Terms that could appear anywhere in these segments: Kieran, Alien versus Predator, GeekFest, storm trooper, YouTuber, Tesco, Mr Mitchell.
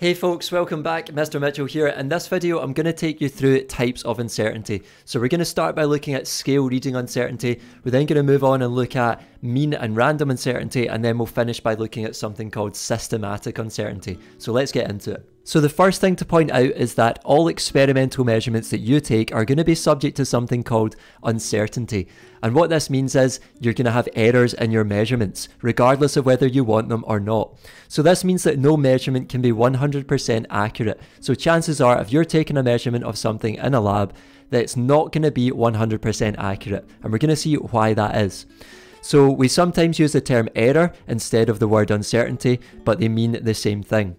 Hey folks, welcome back. Mr Mitchell here. In this video I'm going to take you through types of uncertainty. So we're going to start by looking at scale reading uncertainty, we're then going to move on and look at mean and random uncertainty, and then we'll finish by looking at something called systematic uncertainty. So let's get into it. So the first thing to point out is that all experimental measurements that you take are going to be subject to something called uncertainty. And what this means is you're going to have errors in your measurements, regardless of whether you want them or not. So this means that no measurement can be 100% accurate. So chances are, if you're taking a measurement of something in a lab, that it's not going to be 100% accurate. And we're going to see why that is. So we sometimes use the term error instead of the word uncertainty, but they mean the same thing.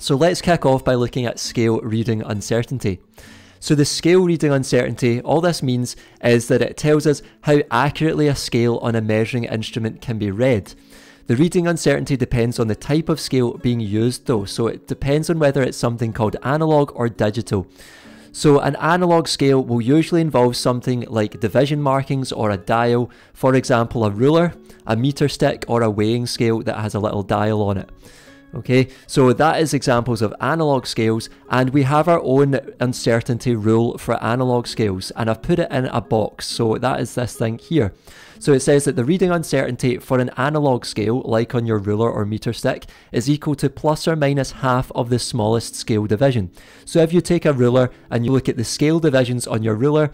So let's kick off by looking at scale reading uncertainty. So the scale reading uncertainty, all this means is that it tells us how accurately a scale on a measuring instrument can be read. The reading uncertainty depends on the type of scale being used though, so it depends on whether it's something called analog or digital. So an analog scale will usually involve something like division markings or a dial, for example a ruler, a meter stick or a weighing scale that has a little dial on it. Okay, so that is examples of analog scales, and we have our own uncertainty rule for analog scales, and I've put it in a box, so that is this thing here. So it says that the reading uncertainty for an analog scale, like on your ruler or meter stick, is equal to plus or minus half of the smallest scale division. So if you take a ruler and you look at the scale divisions on your ruler,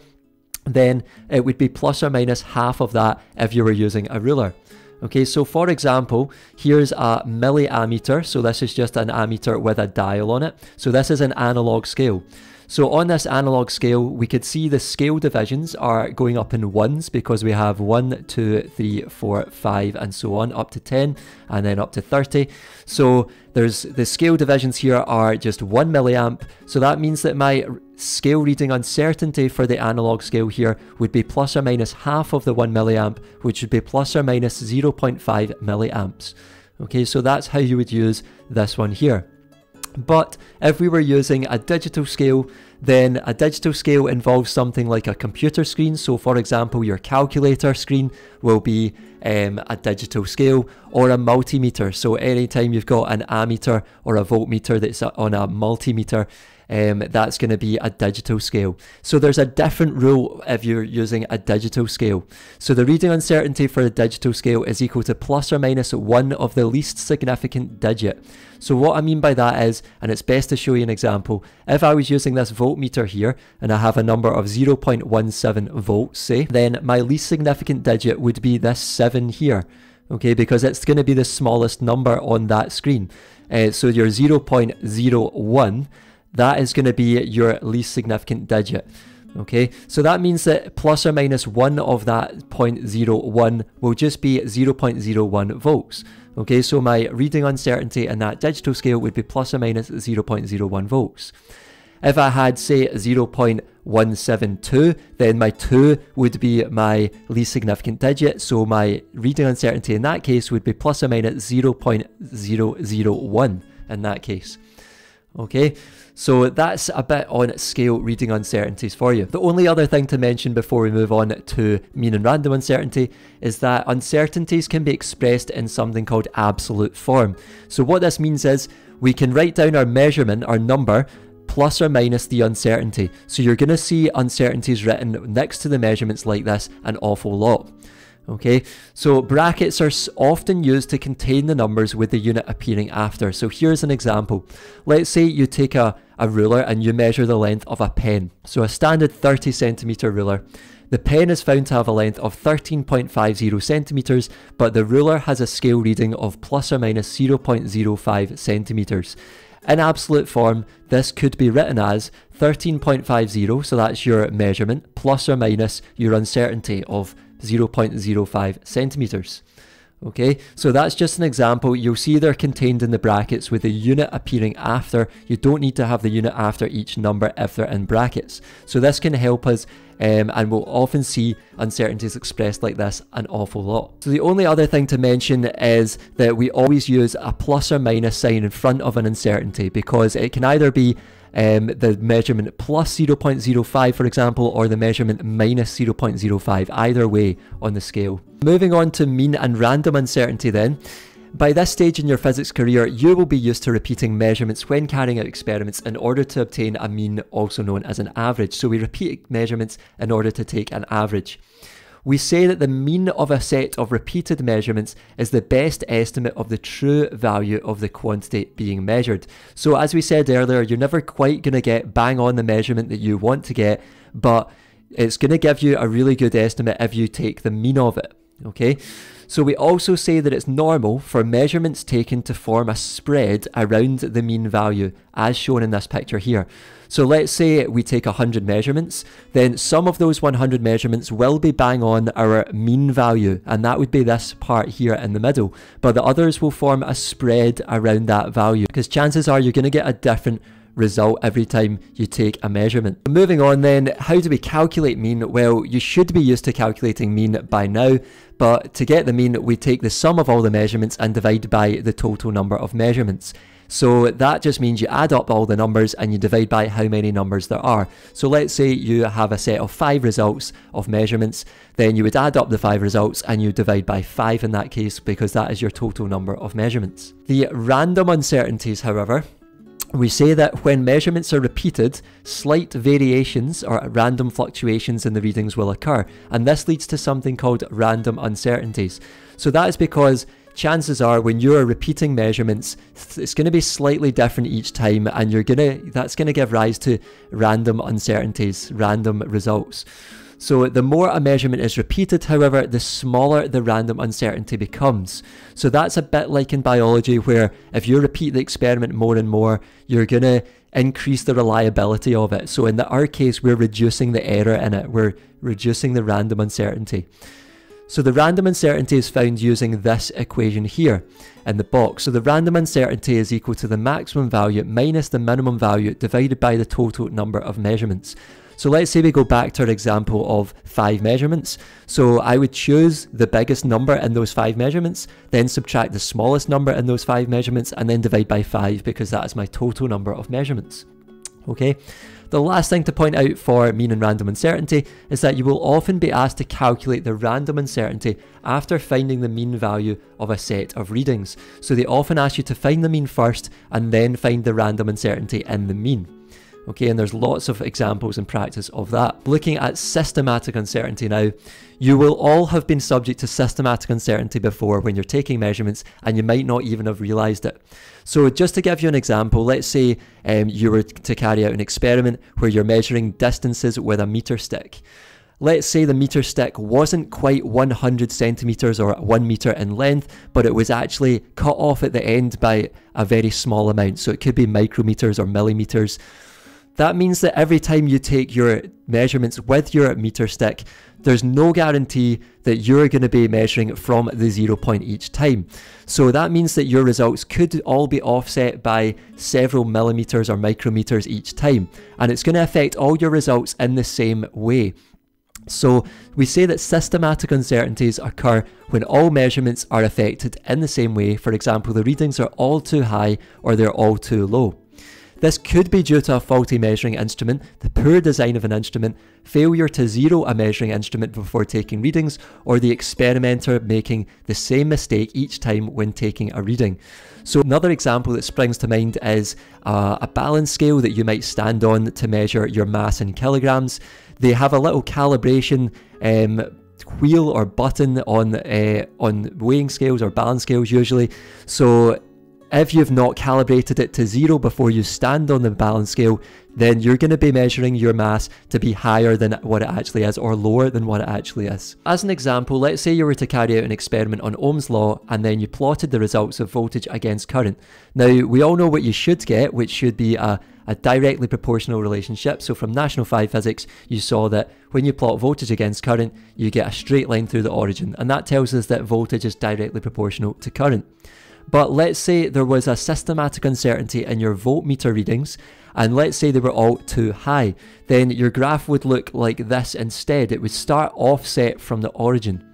then it would be plus or minus half of that if you were using a ruler. Okay, so for example, here's a milliammeter, so this is just an ammeter with a dial on it. So this is an analog scale. So on this analog scale, we could see the scale divisions are going up in ones because we have 1, 2, 3, 4, 5 and so on up to 10 and then up to 30. So there's the scale divisions here are just 1 milliamp, so that means that my scale reading uncertainty for the analog scale here would be plus or minus half of the 1 milliamp, which would be plus or minus 0.5 milliamps. Okay, so that's how you would use this one here. But if we were using a digital scale, then a digital scale involves something like a computer screen. So for example, your calculator screen will be a digital scale, or a multimeter. So anytime you've got an ammeter or a voltmeter that's on a multimeter, that's going to be a digital scale. So there's a different rule if you're using a digital scale. So the reading uncertainty for a digital scale is equal to plus or minus one of the least significant digit. So what I mean by that is, and it's best to show you an example, if I was using this voltmeter here and I have a number of 0.17 volts, say, then my least significant digit would be this 7 here. Okay, because it's going to be the smallest number on that screen. So your 0.01, that is going to be your least significant digit. Okay, so that means that plus or minus one of that 0.01 will just be 0.01 volts. Okay, so my reading uncertainty in that digital scale would be plus or minus 0.01 volts. If I had, say, 0.172, then my 2 would be my least significant digit, so my reading uncertainty in that case would be plus or minus 0.001 in that case. Okay, so that's a bit on scale reading uncertainties for you. The only other thing to mention before we move on to mean and random uncertainty is that uncertainties can be expressed in something called absolute form. So what this means is we can write down our measurement, our number, plus or minus the uncertainty. So you're going to see uncertainties written next to the measurements like this an awful lot. Okay, so brackets are often used to contain the numbers with the unit appearing after. So here's an example. Let's say you take a ruler and you measure the length of a pen. So a standard 30 centimeter ruler. The pen is found to have a length of 13.50 centimeters, but the ruler has a scale reading of plus or minus 0.05 centimeters. In absolute form, this could be written as 13.50, so that's your measurement, plus or minus your uncertainty of 0.05 centimeters. Okay, so that's just an example. You'll see they're contained in the brackets with the unit appearing after. You don't need to have the unit after each number if they're in brackets. So this can help us, and we'll often see uncertainties expressed like this an awful lot. So the only other thing to mention is that we always use a plus or minus sign in front of an uncertainty, because it can either be the measurement plus 0.05, for example, or the measurement minus 0.05, either way on the scale. Moving on to mean and random uncertainty then. By this stage in your physics career, you will be used to repeating measurements when carrying out experiments in order to obtain a mean, also known as an average. So we repeat measurements in order to take an average. We say that the mean of a set of repeated measurements is the best estimate of the true value of the quantity being measured. So as we said earlier, you're never quite going to get bang on the measurement that you want to get, but it's going to give you a really good estimate if you take the mean of it. Okay, so we also say that it's normal for measurements taken to form a spread around the mean value, as shown in this picture here. So let's say we take 100 measurements, then some of those 100 measurements will be bang on our mean value, and that would be this part here in the middle, but the others will form a spread around that value, because chances are you're going to get a different result every time you take a measurement. Moving on then, how do we calculate mean? Well, you should be used to calculating mean by now, but to get the mean, we take the sum of all the measurements and divide by the total number of measurements. So that just means you add up all the numbers and you divide by how many numbers there are. So let's say you have a set of 5 results of measurements, then you would add up the 5 results and you divide by 5 in that case, because that is your total number of measurements. The random uncertainties, however, we say that when measurements are repeated, slight variations or random fluctuations in the readings will occur, and this leads to something called random uncertainties. So that is because chances are when you're repeating measurements, it's going to be slightly different each time, and that's going to give rise to random uncertainties, random results. So the more a measurement is repeated, however, the smaller the random uncertainty becomes. So that's a bit like in biology, where if you repeat the experiment more and more, you're going to increase the reliability of it. So in our case, we're reducing the error in it. We're reducing the random uncertainty. So the random uncertainty is found using this equation here in the box. So the random uncertainty is equal to the maximum value minus the minimum value divided by the total number of measurements. So let's say we go back to our example of 5 measurements. So I would choose the biggest number in those 5 measurements, then subtract the smallest number in those 5 measurements, and then divide by 5, because that is my total number of measurements. Okay. The last thing to point out for mean and random uncertainty is that you will often be asked to calculate the random uncertainty after finding the mean value of a set of readings. So they often ask you to find the mean first and then find the random uncertainty in the mean. Okay, and there's lots of examples in practice of that. Looking at systematic uncertainty now, you will all have been subject to systematic uncertainty before when you're taking measurements, and you might not even have realised it. So just to give you an example, let's say you were to carry out an experiment where you're measuring distances with a metre stick. Let's say the metre stick wasn't quite 100 centimetres or 1 metre in length, but it was actually cut off at the end by a very small amount, so it could be micrometres or millimetres. That means that every time you take your measurements with your meter stick, there's no guarantee that you're going to be measuring from the 0 point each time. So that means that your results could all be offset by several millimeters or micrometers each time, and it's going to affect all your results in the same way. So we say that systematic uncertainties occur when all measurements are affected in the same way. For example, the readings are all too high or they're all too low. This could be due to a faulty measuring instrument, the poor design of an instrument, failure to zero a measuring instrument before taking readings, or the experimenter making the same mistake each time when taking a reading. So another example that springs to mind is a balance scale that you might stand on to measure your mass in kilograms. They have a little calibration wheel or button on weighing scales or balance scales usually. So if you've not calibrated it to 0 before you stand on the balance scale, then you're going to be measuring your mass to be higher than what it actually is or lower than what it actually is. As an example, let's say you were to carry out an experiment on Ohm's law and then you plotted the results of voltage against current. Now, we all know what you should get, which should be a directly proportional relationship. So from National 5 Physics, you saw that when you plot voltage against current, you get a straight line through the origin, and that tells us that voltage is directly proportional to current. But let's say there was a systematic uncertainty in your voltmeter readings, and let's say they were all too high, then your graph would look like this instead. It would start offset from the origin.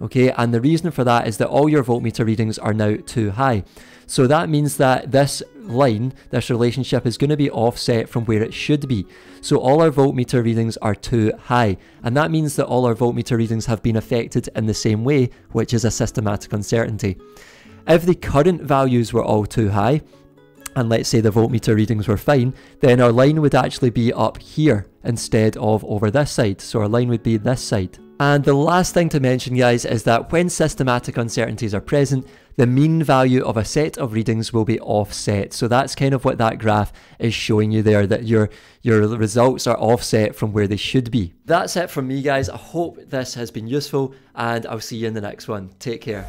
Okay, and the reason for that is that all your voltmeter readings are now too high. So that means that this line, this relationship, is going to be offset from where it should be. So all our voltmeter readings are too high, and that means that all our voltmeter readings have been affected in the same way, which is a systematic uncertainty. If the current values were all too high, and let's say the voltmeter readings were fine, then our line would actually be up here instead of over this side. So our line would be this side. And the last thing to mention, guys, is that when systematic uncertainties are present, the mean value of a set of readings will be offset. So that's kind of what that graph is showing you there, that your results are offset from where they should be. That's it from me, guys. I hope this has been useful, and I'll see you in the next one. Take care.